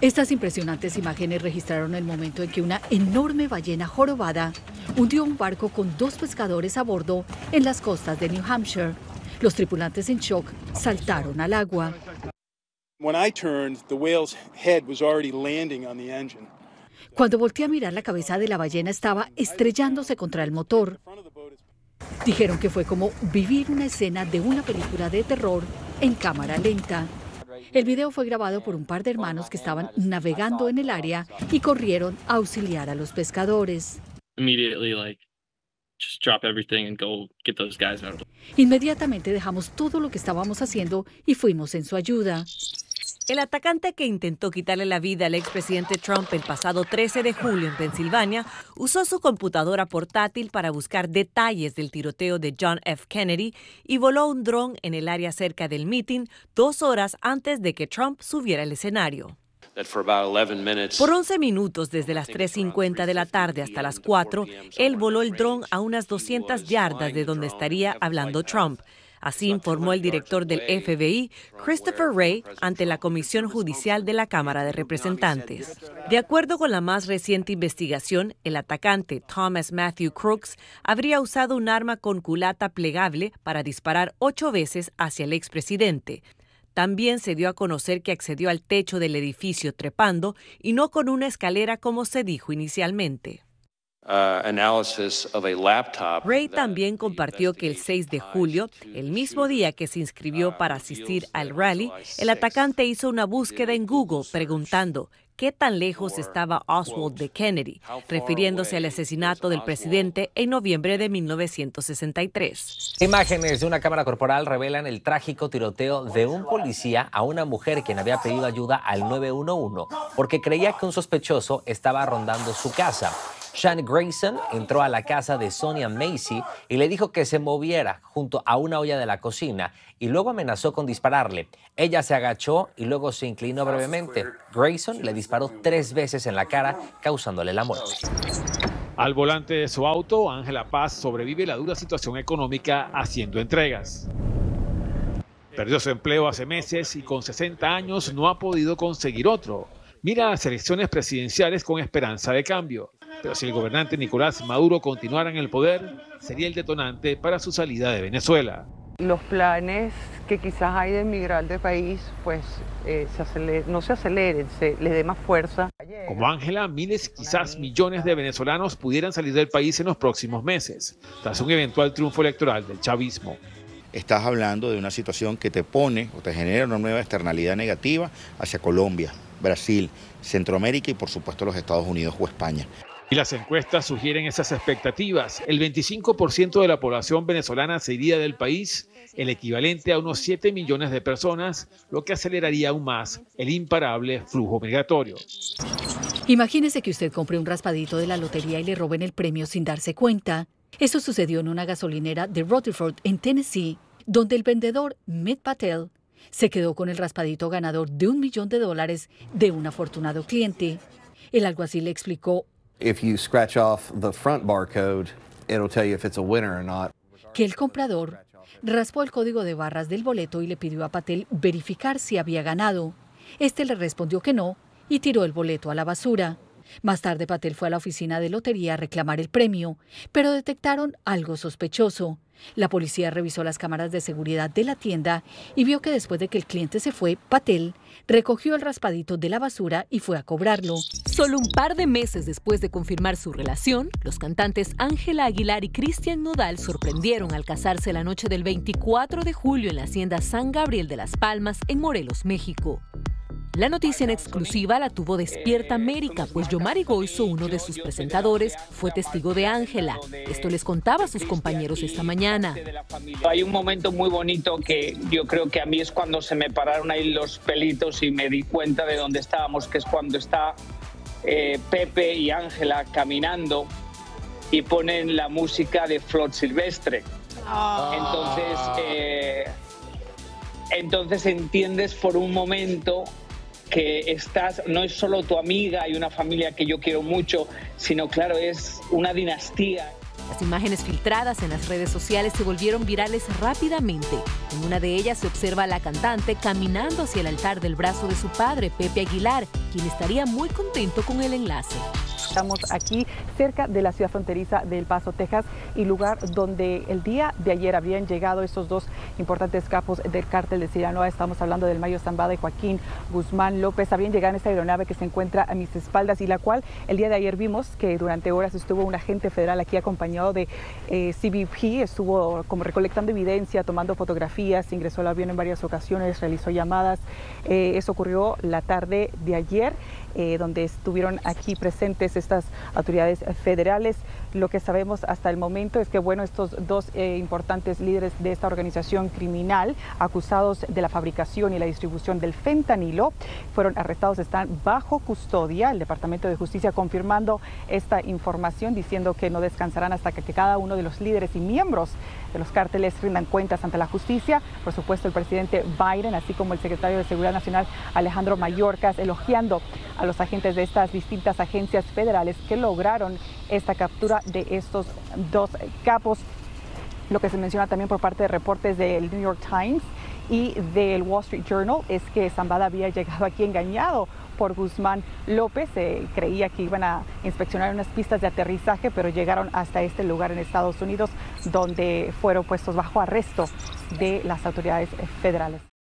Estas impresionantes imágenes registraron el momento en que una enorme ballena jorobada hundió un barco con 2 pescadores a bordo en las costas de New Hampshire. Los tripulantes en shock saltaron al agua. Cuando volteé a mirar, la cabeza de la ballena estaba estrellándose contra el motor. Dijeron que fue como vivir una escena de una película de terror en cámara lenta. El video fue grabado por un par de hermanos que estaban navegando en el área y corrieron a auxiliar a los pescadores. Inmediatamente dejamos todo lo que estábamos haciendo y fuimos en su ayuda. El atacante que intentó quitarle la vida al expresidente Trump el pasado 13 de julio en Pensilvania usó su computadora portátil para buscar detalles del tiroteo de John F. Kennedy y voló un dron en el área cerca del mitin 2 horas antes de que Trump subiera al escenario. Por 11 minutos, desde las 3:50 de la tarde hasta las 4, él voló el dron a unas 200 yardas de donde estaría hablando Trump. Así informó el director del FBI, Christopher Wray, ante la Comisión Judicial de la Cámara de Representantes. De acuerdo con la más reciente investigación, el atacante, Thomas Matthew Crooks, habría usado un arma con culata plegable para disparar 8 veces hacia el expresidente. También se dio a conocer que accedió al techo del edificio trepando y no con una escalera como se dijo inicialmente. Wray también compartió que el 6 de julio, el mismo día que se inscribió para asistir al rally, el atacante hizo una búsqueda en Google preguntando qué tan lejos estaba Oswald de Kennedy, refiriéndose al asesinato del presidente en noviembre de 1963. Imágenes de una cámara corporal revelan el trágico tiroteo de un policía a una mujer quien había pedido ayuda al 911 porque creía que un sospechoso estaba rondando su casa. Sean Grayson entró a la casa de Sonia Macy y le dijo que se moviera junto a una olla de la cocina y luego amenazó con dispararle. Ella se agachó y luego se inclinó brevemente. Grayson le disparó 3 veces en la cara, causándole la muerte. Al volante de su auto, Ángela Paz sobrevive la dura situación económica haciendo entregas. Perdió su empleo hace meses y con 60 años no ha podido conseguir otro. Mira las elecciones presidenciales con esperanza de cambio. Pero si el gobernante Nicolás Maduro continuara en el poder, sería el detonante para su salida de Venezuela. Los planes que quizás hay de emigrar del país, pues no se aceleren, les dé más fuerza. Como Ángela, miles, quizás millones de venezolanos pudieran salir del país en los próximos meses, tras un eventual triunfo electoral del chavismo. Estás hablando de una situación que te pone o te genera una nueva externalidad negativa hacia Colombia, Brasil, Centroamérica y por supuesto los Estados Unidos o España. Y las encuestas sugieren esas expectativas. El 25% de la población venezolana se iría del país, el equivalente a unos 7 millones de personas, lo que aceleraría aún más el imparable flujo migratorio. Imagínese que usted compre un raspadito de la lotería y le roben el premio sin darse cuenta. Eso sucedió en una gasolinera de Rutherford, en Tennessee, donde el vendedor Matt Patel se quedó con el raspadito ganador de $1 millón de un afortunado cliente. El alguacil le explicó que el comprador raspó el código de barras del boleto y le pidió a Patel verificar si había ganado. Este le respondió que no y tiró el boleto a la basura. Más tarde, Patel fue a la oficina de lotería a reclamar el premio, pero detectaron algo sospechoso. La policía revisó las cámaras de seguridad de la tienda y vio que después de que el cliente se fue, Patel recogió el raspadito de la basura y fue a cobrarlo. Solo un par de meses después de confirmar su relación, los cantantes Ángela Aguilar y Christian Nodal sorprendieron al casarse la noche del 24 de julio en la hacienda San Gabriel de las Palmas, en Morelos, México. La noticia en exclusiva la tuvo Despierta América, pues Yomari Goizo, uno de sus presentadores, fue testigo de Ángela. Esto les contaba a sus compañeros esta mañana. Hay un momento muy bonito que yo creo que a mí es cuando se me pararon ahí los pelitos y me di cuenta de dónde estábamos, que es cuando está Pepe y Ángela caminando y ponen la música de Flor Silvestre. Entonces entiendes por un momento que estás, no es solo tu amiga y una familia que yo quiero mucho, sino claro, es una dinastía. Las imágenes filtradas en las redes sociales se volvieron virales rápidamente. En una de ellas se observa a la cantante caminando hacia el altar del brazo de su padre, Pepe Aguilar, quien estaría muy contento con el enlace. Estamos aquí cerca de la ciudad fronteriza de El Paso, Texas, y lugar donde el día de ayer habrían llegado esos dos importantes capos del cártel de Sinaloa. Estamos hablando del Mayo Zambada y Joaquín Guzmán López. Habrían llegado en esta aeronave que se encuentra a mis espaldas y la cual el día de ayer vimos que durante horas estuvo un agente federal aquí acompañado de CBP, estuvo como recolectando evidencia, tomando fotografías, ingresó al avión en varias ocasiones, realizó llamadas. Eso ocurrió la tarde de ayer, donde estuvieron aquí presentes estas autoridades federales. Lo que sabemos hasta el momento es que, bueno, estos dos importantes líderes de esta organización criminal, acusados de la fabricación y la distribución del fentanilo, fueron arrestados, están bajo custodia. El Departamento de Justicia confirmando esta información, diciendo que no descansarán hasta que cada uno de los líderes y miembros de los cárteles rindan cuentas ante la justicia. Por supuesto, el presidente Biden, así como el secretario de Seguridad Nacional, Alejandro Mayorkas, elogiando a los agentes de estas distintas agencias federales que lograron esta captura de estos dos capos. Lo que se menciona también por parte de reportes del New York Times y del Wall Street Journal es que Zambada había llegado aquí engañado por Guzmán López. Creía que iban a inspeccionar unas pistas de aterrizaje, pero llegaron hasta este lugar en Estados Unidos, donde fueron puestos bajo arresto de las autoridades federales.